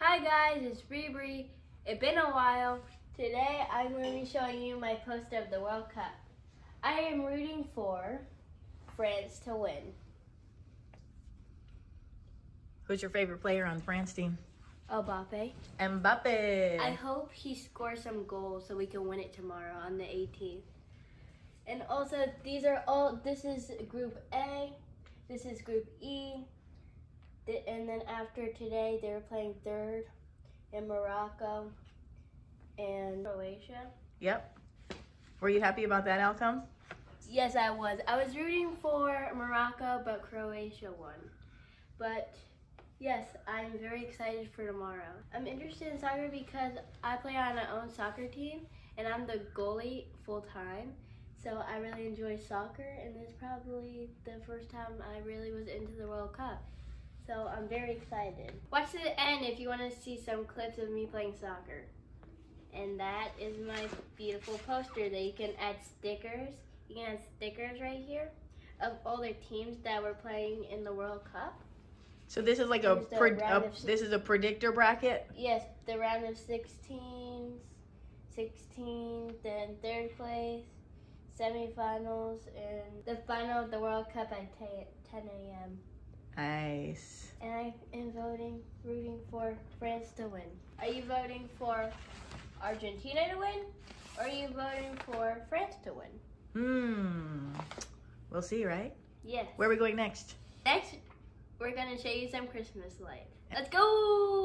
Hi guys, it's Bree. It's been a while. Today I'm going to be showing you my post of the World Cup. I am rooting for France to win. Who's your favorite player on the France team? Mbappé. Mbappé. I hope he scores some goals so we can win it tomorrow on the 18th. And also, this is Group A, this is Group E, and then after today, they're playing third in Morocco and Croatia. Yep. Were you happy about that outcome? Yes, I was. I was rooting for Morocco, but Croatia won. But yes, I'm very excited for tomorrow. I'm interested in soccer because I play on my own soccer team, and I'm the goalie full-time. So I really enjoy soccer, and this is probably the first time I really was into the World Cup. So I'm very excited. Watch to the end if you want to see some clips of me playing soccer. And that is my beautiful poster that you can add stickers. You can add stickers right here of all the teams that were playing in the World Cup. So this is like this is a predictor bracket? Yes, the round of 16, then third place, semifinals, and the final of the World Cup at 10 a.m. Nice. And I am rooting for France to win. Are you voting for Argentina to win? Or are you voting for France to win? We'll see, right? Yes. Where are we going next? Next, we're going to show you some Christmas lights. Let's go!